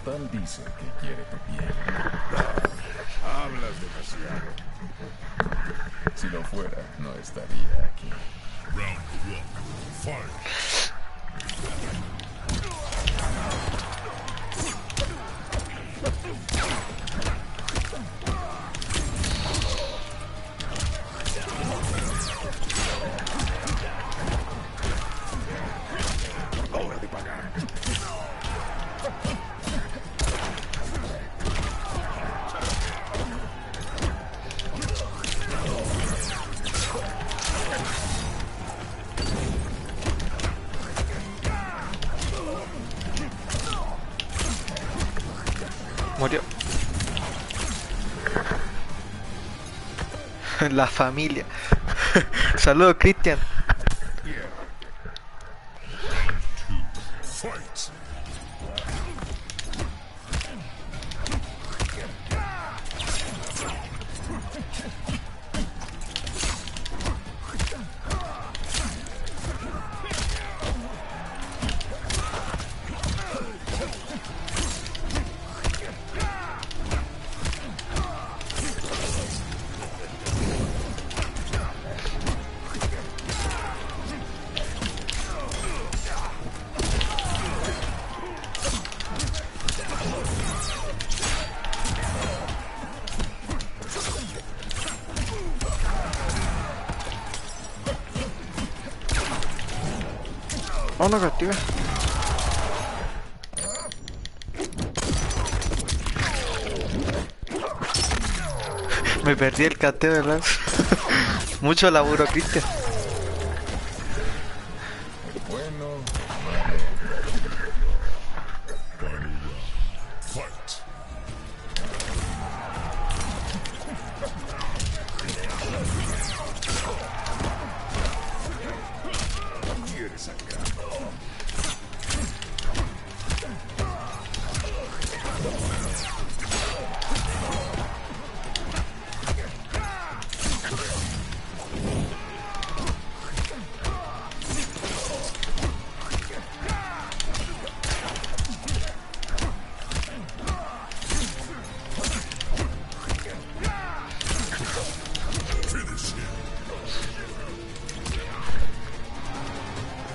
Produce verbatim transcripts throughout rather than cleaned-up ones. Total dice que quiere tu piel. Hablas demasiado. Si lo fuera, no estaría aquí. Round Walk Fire. Hora de pagar. La familia. Saludos, Cristian. Oh, no, tío. Me perdí el cateo de las. Mucho laburo, Cristian. Bueno,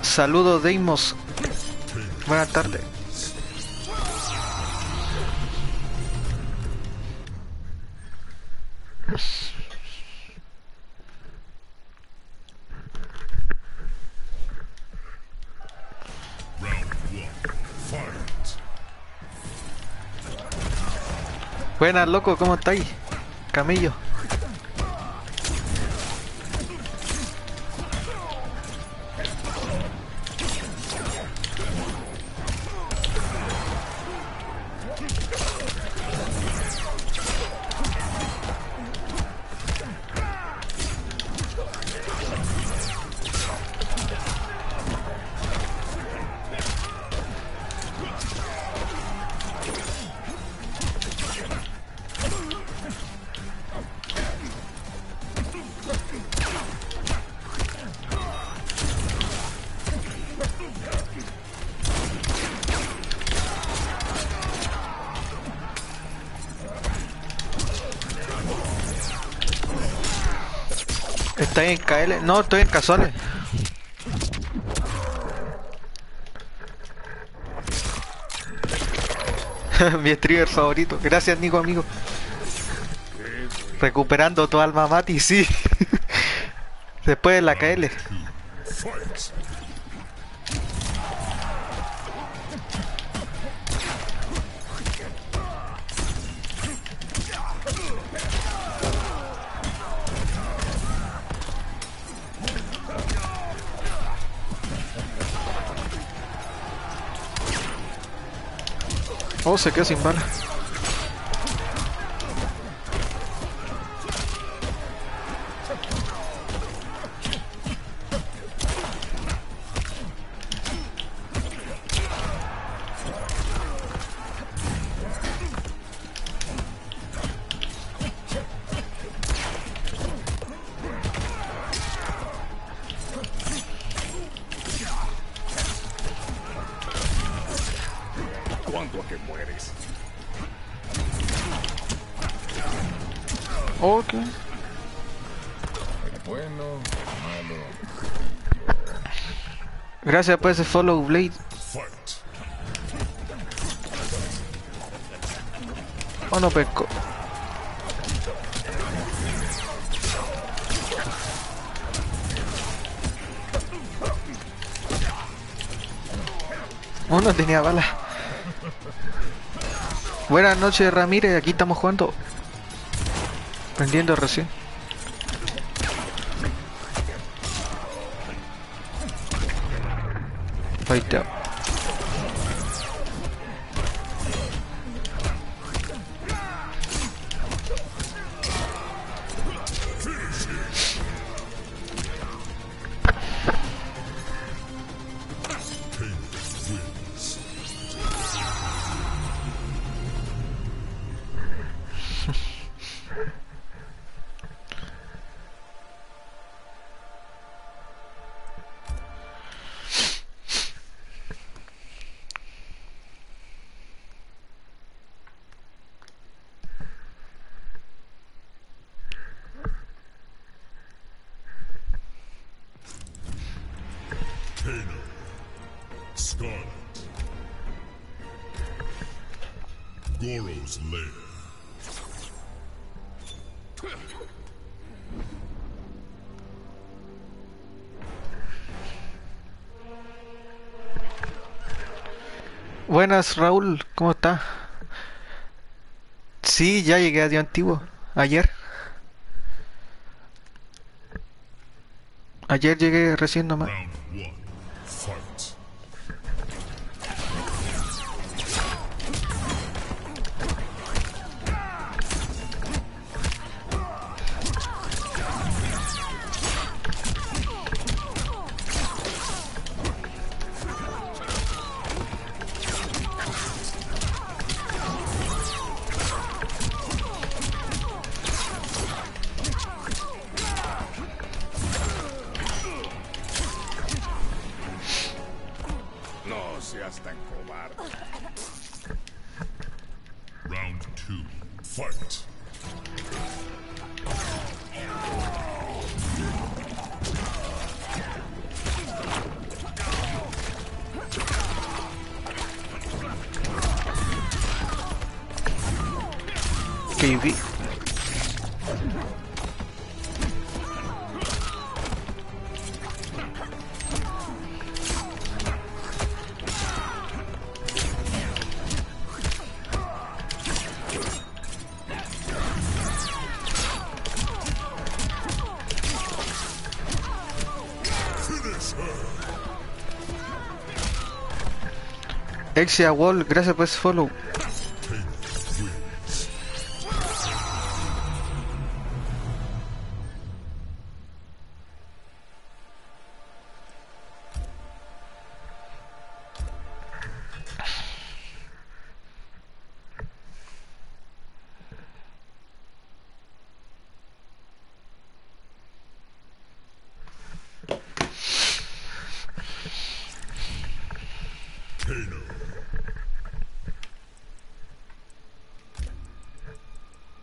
saludos, Deimos. Buenas tardes. Buenas, loco, ¿cómo estáis? Camillo. ¿Estoy en K L? No, estoy en Cazones. Mi streamer favorito. Gracias, Nico, amigo. Recuperando tu alma, Mati, sí. Después de la K L. Oh, se quedó sin bala. ¿Cuánto a que mueres? Ok. El bueno, el malo. Gracias por ese follow, Blade. Oh, no pesco. Oh, no tenía balas. Buenas noches, Ramírez. Aquí estamos jugando. Prendiendo recién. Fight up. Buenas, Raúl, ¿cómo estás? Sí, ya llegué a Dios Antiguo ayer. Ayer llegué recién nomás. Exia Wall, gracias por ese follow.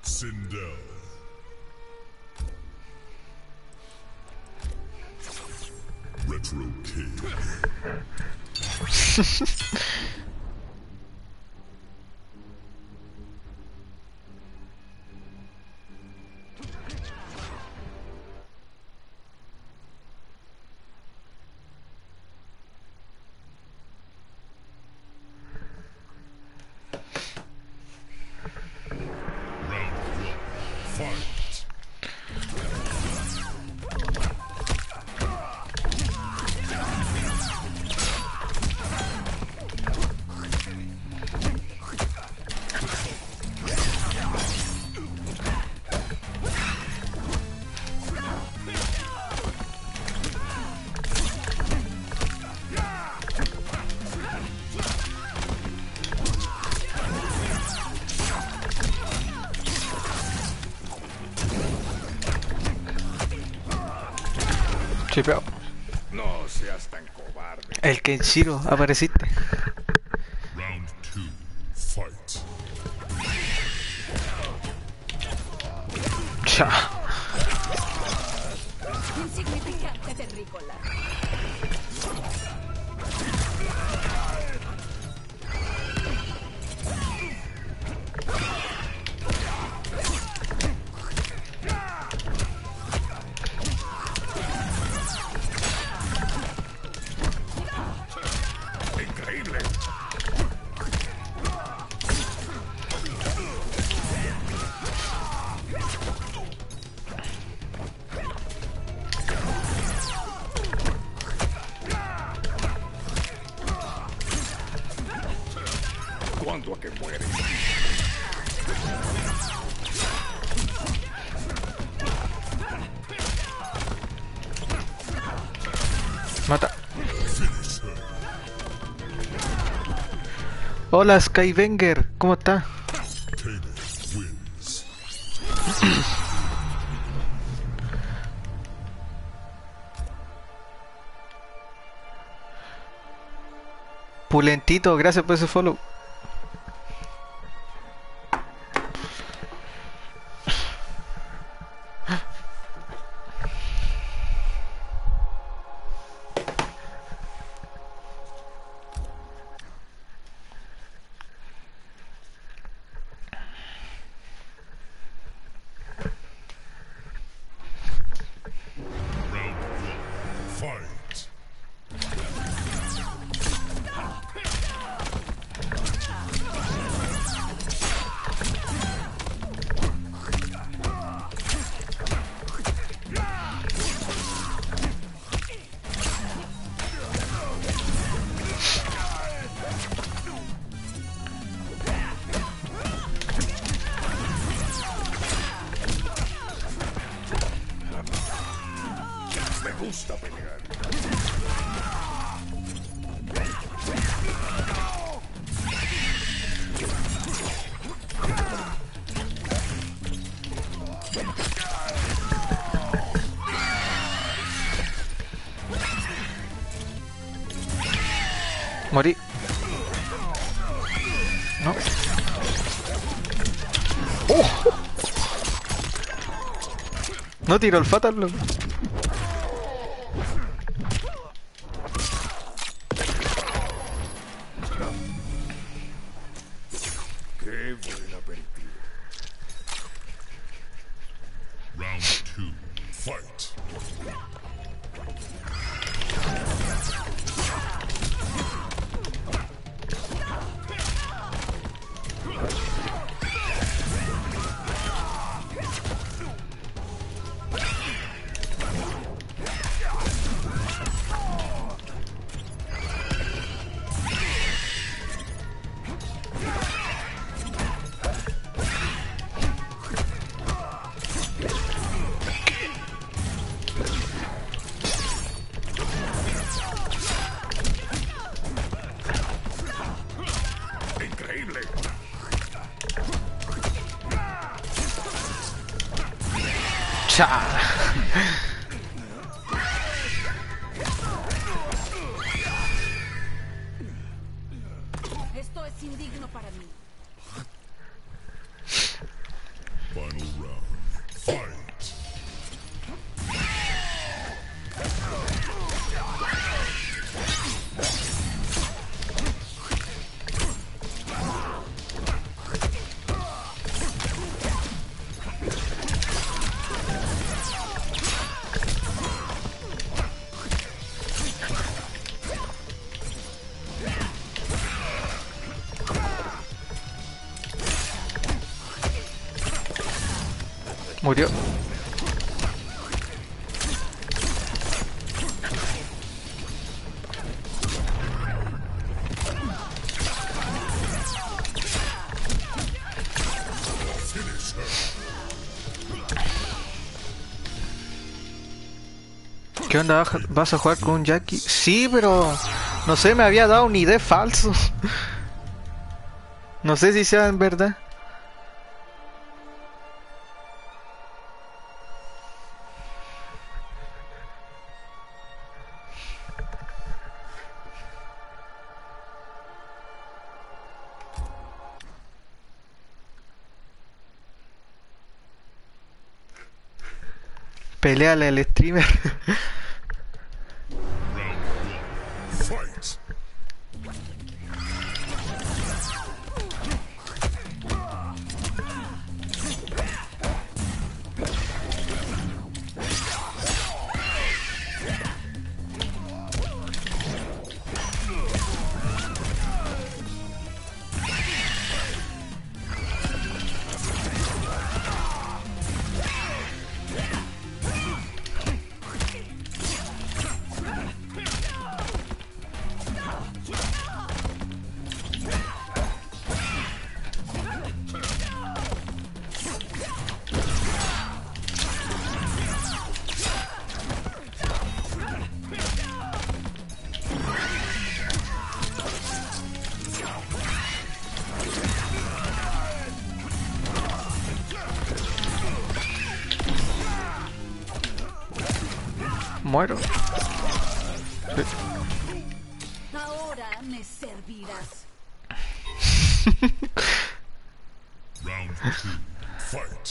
Sindel. Retro King. No seas tan cobarde. El Kenshiro, apareciste. Round two. sea. Hola Skyvenger, ¿cómo está? Pulentito, gracias por ese follow. Morí. No. Oh. No tiró el fatal, loco. Murió. ¿Qué onda? ¿Vas a jugar con Jackie? Sí, pero no sé, me había dado un I D falso. No sé si sea en verdad. Peleala el streamer. Muero. Ahora me servirás. Round two, fight.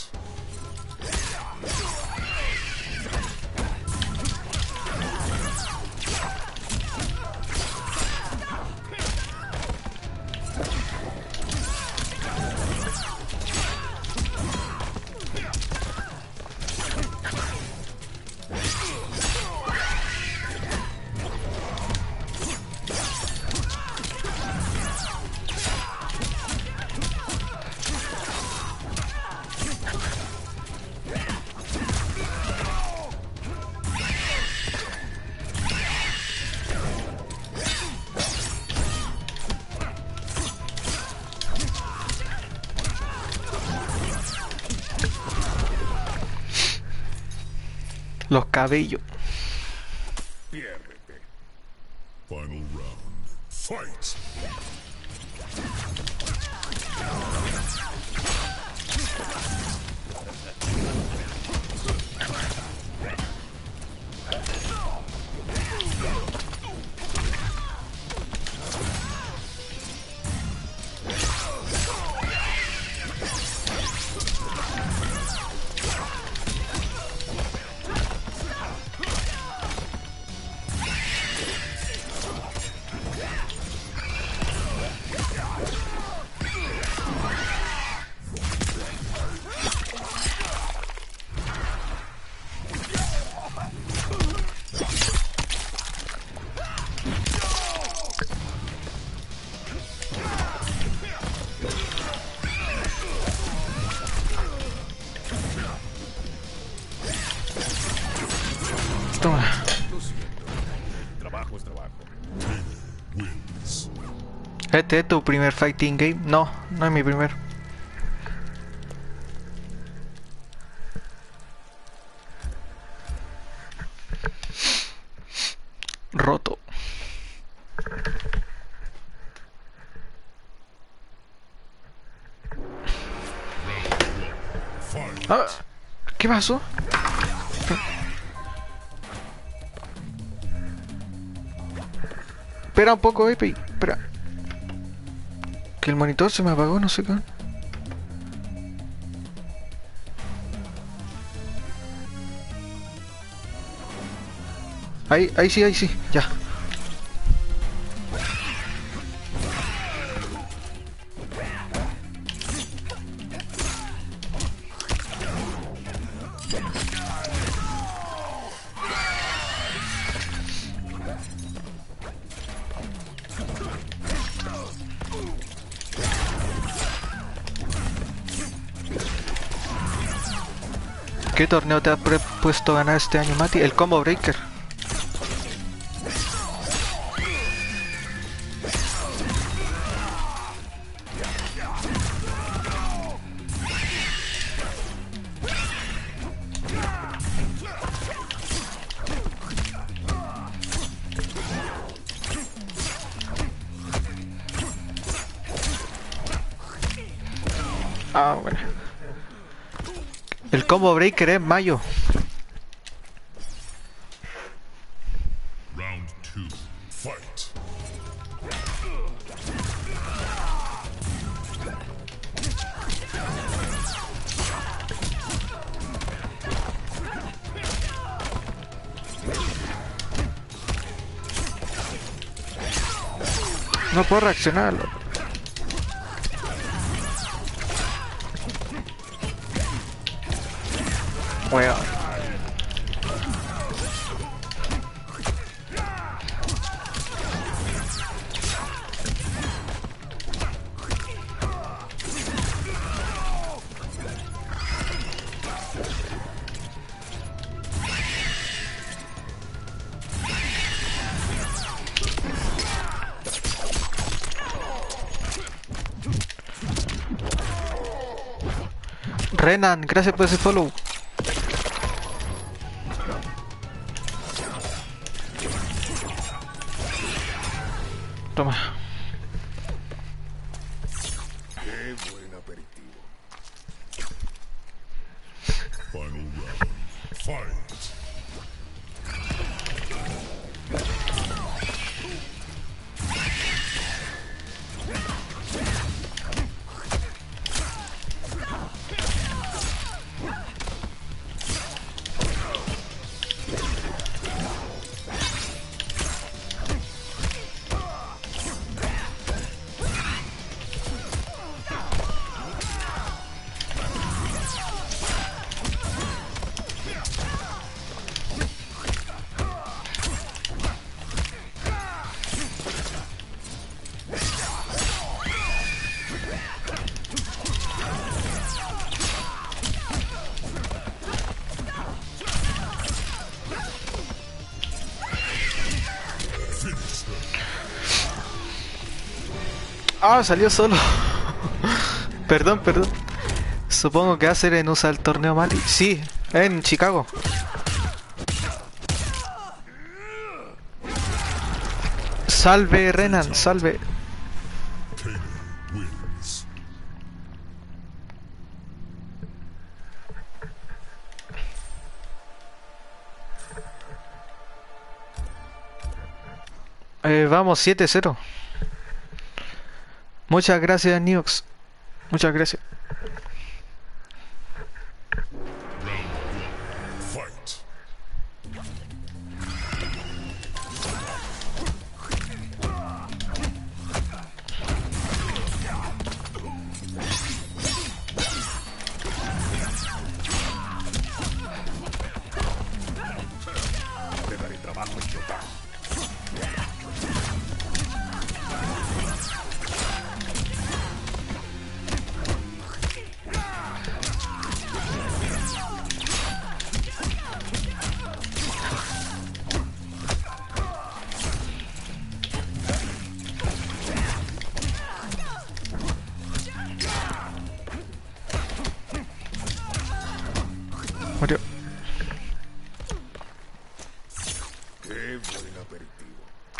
Los cabellos. Piérdete. Final round. Fight. ¿Este es tu primer fighting game? No, no es mi primer. Roto. Ah, ¿qué pasó? Espera un poco, Ephey. Espera. Que el monitor se me apagó, no sé qué. Ahí, ahí sí, ahí sí, ya. ¿Qué torneo te ha propuesto ganar este año, Mati? El Combo Breaker. Ah, bueno. El Combo Breaker es mayo. Round two, fight. No puedo reaccionarlo. Bueno. Renan, gracias por ese follow. Toma. Qué buen aperitivo. Final round. Ah, salió solo. Perdón, perdón. Supongo que hacer en usar el torneo Mali. Sí, en Chicago. Salve Renan, salve. Eh, vamos, siete cero. Muchas gracias, Niox. Muchas gracias.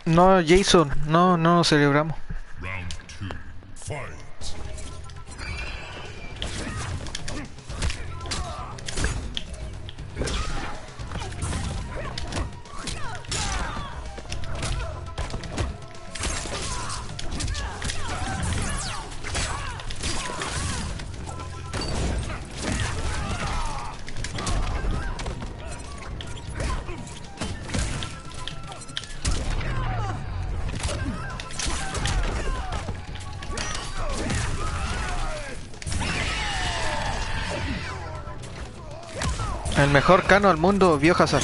No, Jason, no, no lo celebramos. Round two, fight. El mejor Kano del mundo, Bio Hazard.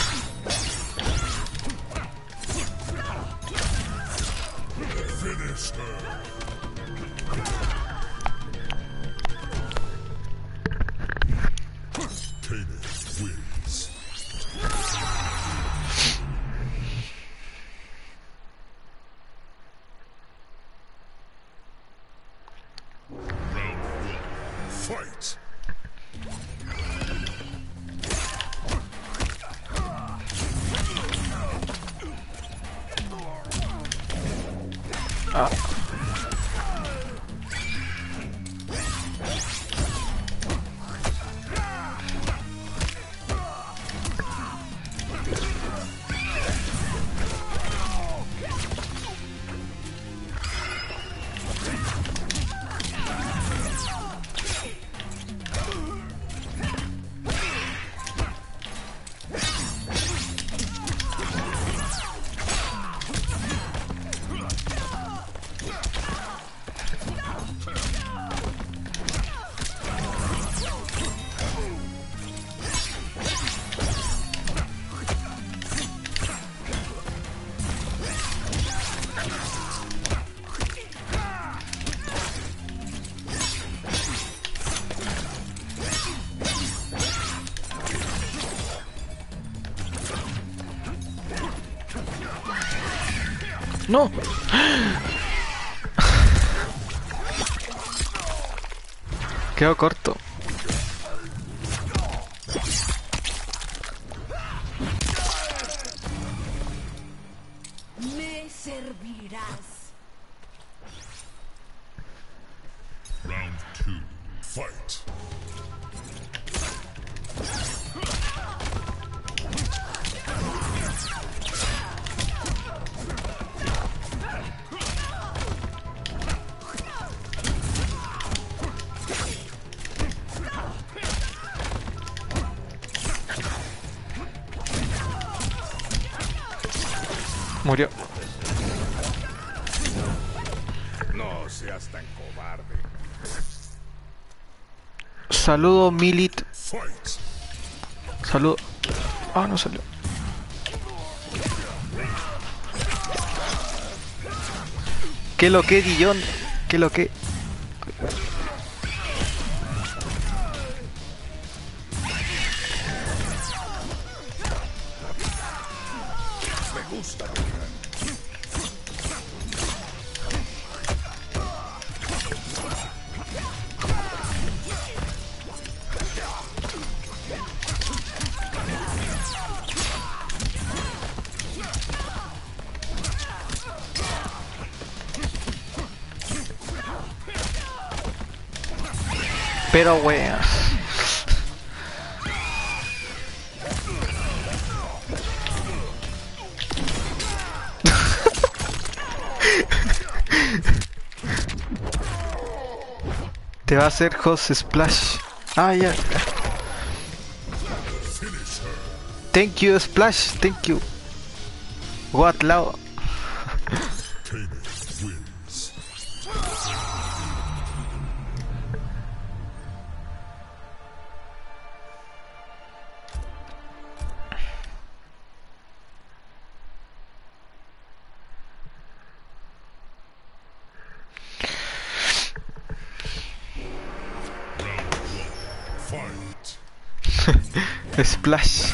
¡No! Quedo corto. Me servirás. Round two, fight. Murió. No seas tan cobarde. Saludo, Milit. Saludo. Ah, no salió. ¿Qué lo que, Guillón? ¿Qué lo que? Pero weas. Te va a hacer Jose Splash. Ah, ya. Yeah. Thank you, Splash. Thank you. What love. Splash.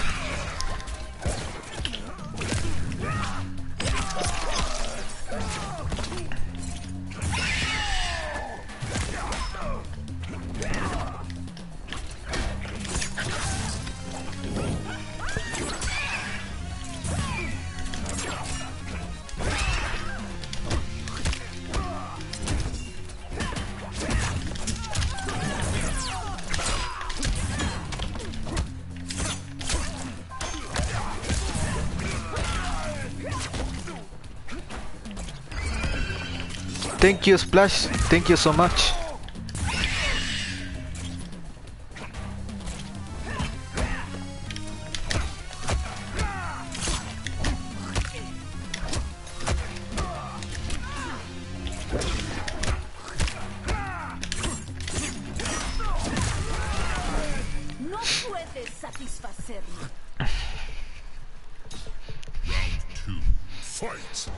Thank you, Splash. Thank you so much. No puedes satisfacerme. Round two, fight.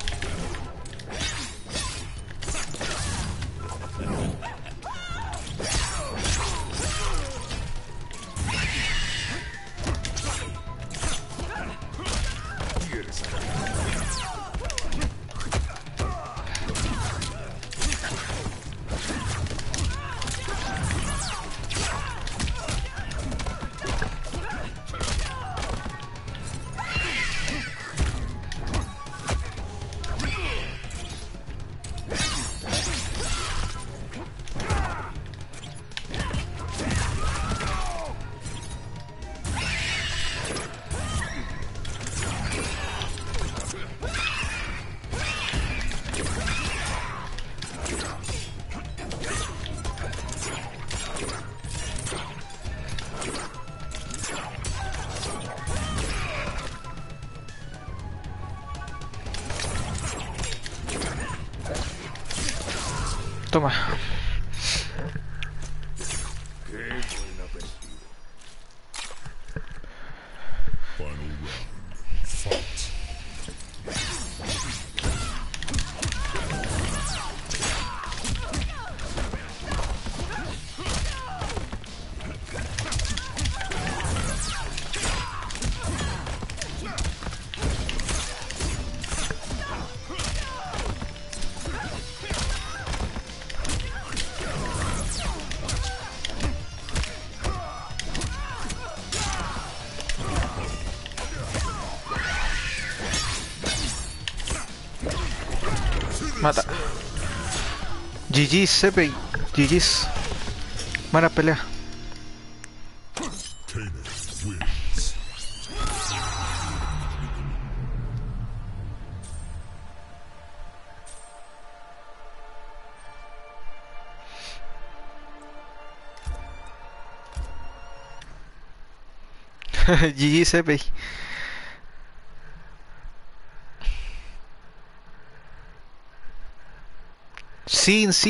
Toma. Mata. G G's, Ephey. G G's. Mala pelea. G G's, Ephey. Sin, sin.